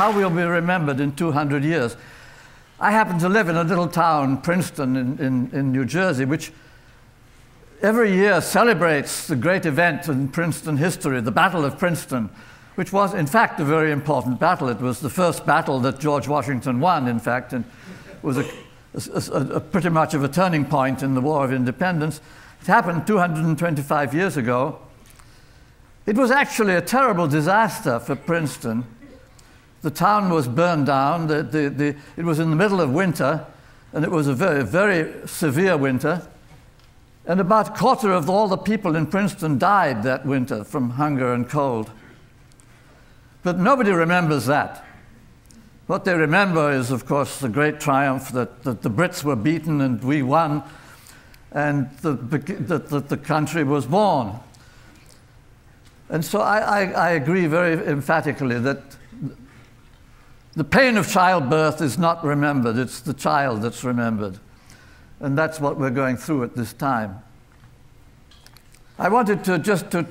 How we'll be remembered in 200 years. I happen to live in a little town, Princeton, in New Jersey, which every year celebrates the great event in Princeton history, the Battle of Princeton, which was, in fact, a very important battle. It was the first battle that George Washington won, in fact, and was a pretty much of a turning point in the War of Independence. It happened 225 years ago. It was actually a terrible disaster for Princeton. The town was burned down. It was in the middle of winter, and it was a very, very severe winter. And about a quarter of all the people in Princeton died that winter from hunger and cold. But nobody remembers that. What they remember is, of course, the great triumph that the Brits were beaten and we won, and that the country was born. And so I agree very emphatically that the pain of childbirth is not remembered. It's the child that's remembered. And that's what we're going through at this time. I wanted to just to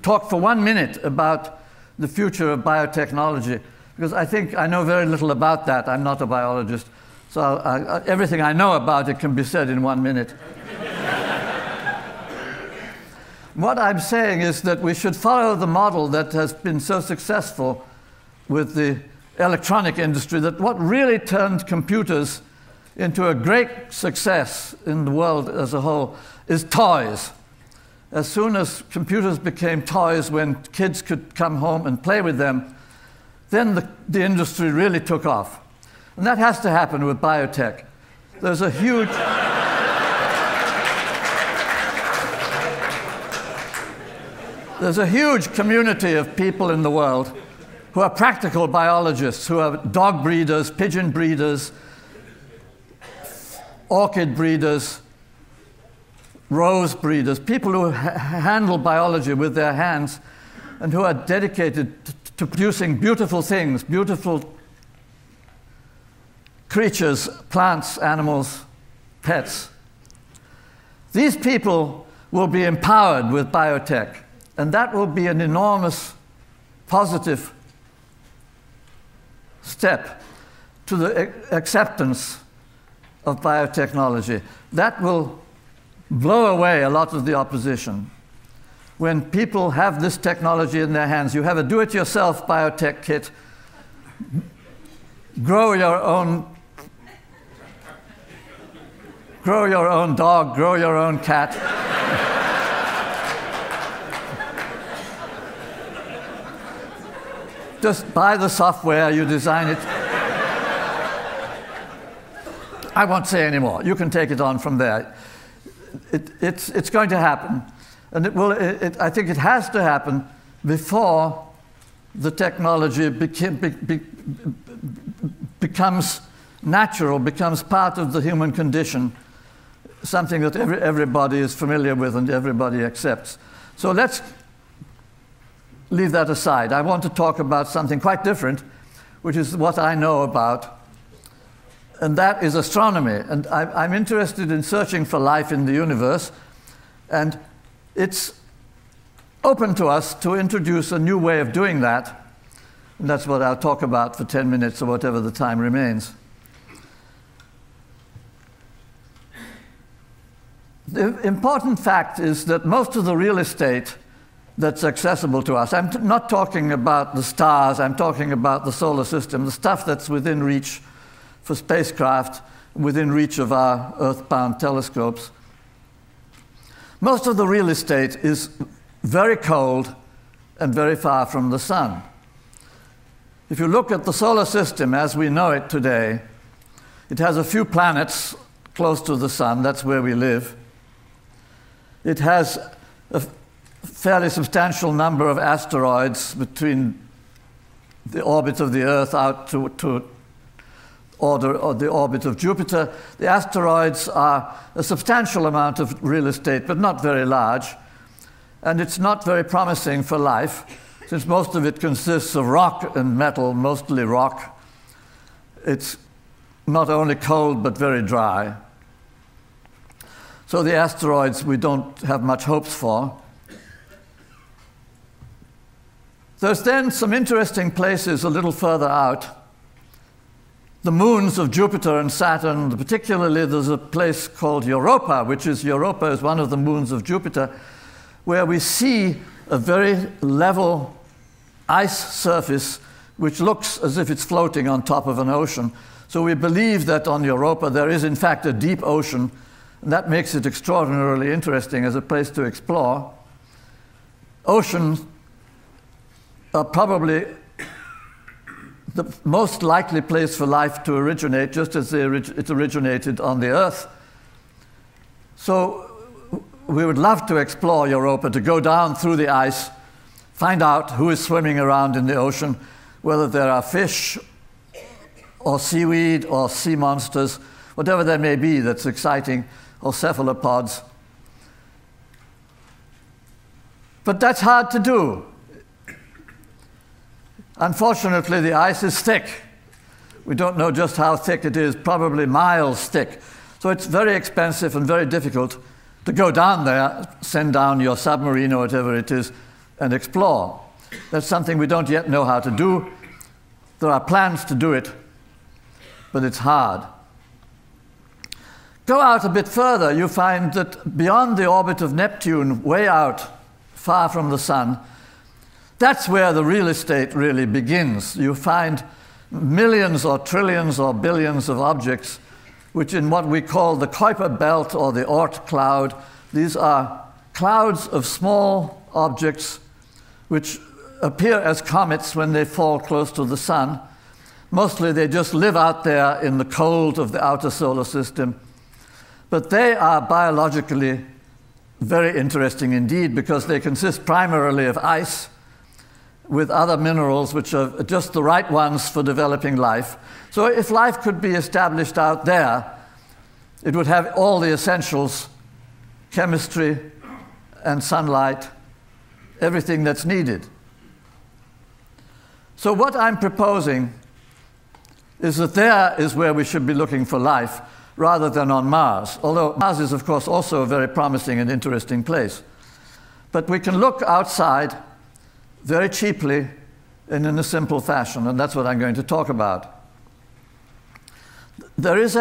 talk for 1 minute about the future of biotechnology, because I think I know very little about that. I'm not a biologist. So everything I know about it can be said in 1 minute. What I'm saying is that we should follow the model that has been so successful with the electronic industry, that what really turned computers into a great success in the world as a whole is toys. As soon as computers became toys when kids could come home and play with them, then the industry really took off. And that has to happen with biotech. There's a huge... There's a huge community of people in the world who are practical biologists, who are dog breeders, pigeon breeders, orchid breeders, rose breeders, people who handle biology with their hands and who are dedicated to producing beautiful things, beautiful creatures, plants, animals, pets. These people will be empowered with biotech, and that will be an enormous positive step to the acceptance of biotechnology. That will blow away a lot of the opposition. When people have this technology in their hands, you have a do-it-yourself biotech kit, grow your own dog, grow your own cat. Just buy the software, you design it. I won't say any more. You can take it on from there. It's going to happen. And it will, I think it has to happen before the technology becomes natural, becomes part of the human condition, something that everybody is familiar with and everybody accepts. So let's leave that aside. I want to talk about something quite different, which is what I know about, and that is astronomy. And I'm interested in searching for life in the universe, and it's open to us to introduce a new way of doing that, and that's what I'll talk about for 10 minutes or whatever the time remains. The important fact is that most of the real estate that's accessible to us, I'm not talking about the stars, I'm talking about the solar system, the stuff that's within reach for spacecraft, within reach of our Earth-bound telescopes. Most of the real estate is very cold and very far from the sun. If you look at the solar system as we know it today, it has a few planets close to the sun, that's where we live. It has a fairly substantial number of asteroids between the orbit of the Earth out to order or the orbit of Jupiter. The asteroids are a substantial amount of real estate, but not very large. And it's not very promising for life, since most of it consists of rock and metal, mostly rock. It's not only cold, but very dry. So the asteroids we don't have much hopes for. There's then some interesting places a little further out. The moons of Jupiter and Saturn, particularly there's a place called Europa, which is Europa is one of the moons of Jupiter, where we see a very level ice surface which looks as if it's floating on top of an ocean. So we believe that on Europa there is in fact a deep ocean, and that makes it extraordinarily interesting as a place to explore. Oceans are probably the most likely place for life to originate, just as it originated on the Earth. So we would love to explore Europa, to go down through the ice, find out who is swimming around in the ocean, whether there are fish or seaweed or sea monsters, whatever there may be that's exciting, or cephalopods. But that's hard to do. Unfortunately, the ice is thick. We don't know just how thick it is, probably miles thick. So it's very expensive and very difficult to go down there, send down your submarine or whatever it is, and explore. That's something we don't yet know how to do. There are plans to do it, but it's hard. Go out a bit further, you find that beyond the orbit of Neptune, way out, far from the sun, that's where the real estate really begins. You find millions or trillions or billions of objects, which in what we call the Kuiper Belt or the Oort Cloud, these are clouds of small objects which appear as comets when they fall close to the sun. Mostly they just live out there in the cold of the outer solar system. But they are biologically very interesting indeed, because they consist primarily of ice, with other minerals which are just the right ones for developing life. So if life could be established out there, it would have all the essentials, chemistry and sunlight, everything that's needed. So what I'm proposing is that there is where we should be looking for life, rather than on Mars, although Mars is of course also a very promising and interesting place. But we can look outside very cheaply and in a simple fashion, and that's what I'm going to talk about. There is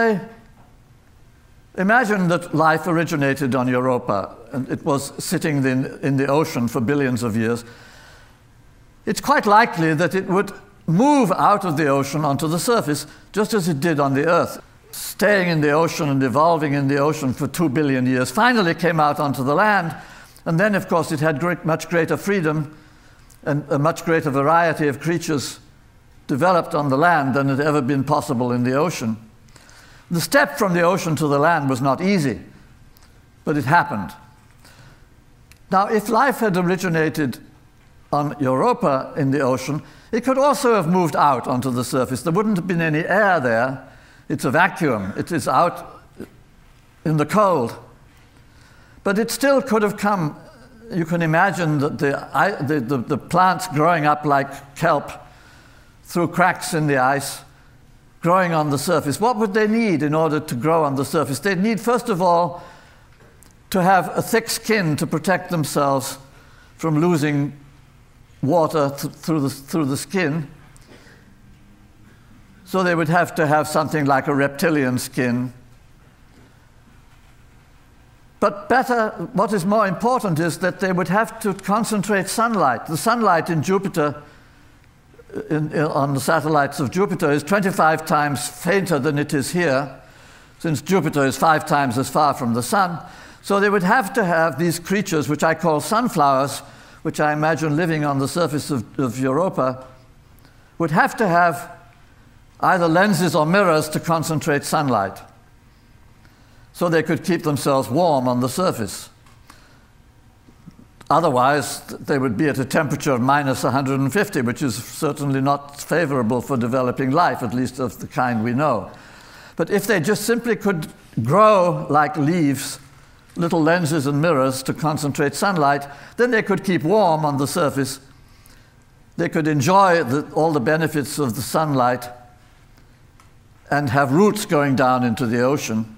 imagine that life originated on Europa, and it was sitting in the ocean for billions of years. It's quite likely that it would move out of the ocean onto the surface, just as it did on the Earth. Staying in the ocean and evolving in the ocean for 2 billion years, finally came out onto the land, and then of course it had much greater freedom and a much greater variety of creatures developed on the land than had ever been possible in the ocean. The step from the ocean to the land was not easy, but it happened. Now, if life had originated on Europa in the ocean, it could also have moved out onto the surface. There wouldn't have been any air there. It's a vacuum. It is out in the cold. But it still could have come. You can imagine that the plants growing up like kelp through cracks in the ice, growing on the surface. What would they need in order to grow on the surface? They'd need, first of all, to have a thick skin to protect themselves from losing water through the skin. So they would have to have something like a reptilian skin. But better, what is more important is that they would have to concentrate sunlight. The sunlight in Jupiter, on the satellites of Jupiter, is 25 times fainter than it is here, since Jupiter is 5 times as far from the sun. So they would have to have these creatures, which I call sunflowers, which I imagine living on the surface of Europa, would have to have either lenses or mirrors to concentrate sunlight, so they could keep themselves warm on the surface. Otherwise, they would be at a temperature of -150, which is certainly not favorable for developing life, at least of the kind we know. But if they just simply could grow like leaves, little lenses and mirrors to concentrate sunlight, then they could keep warm on the surface. They could enjoy all the benefits of the sunlight and have roots going down into the ocean.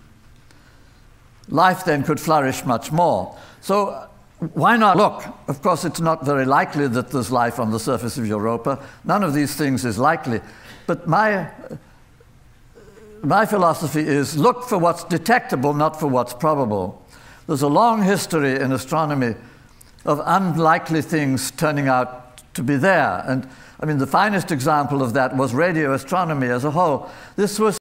Life then could flourish much more. So Why not look? Of course, it's not very likely that there's life on the surface of Europa. None of these things is likely. But my philosophy is look for what's detectable, not for what's probable. There's a long history in astronomy of unlikely things turning out to be there. And I mean, the finest example of that was radio astronomy as a whole. This was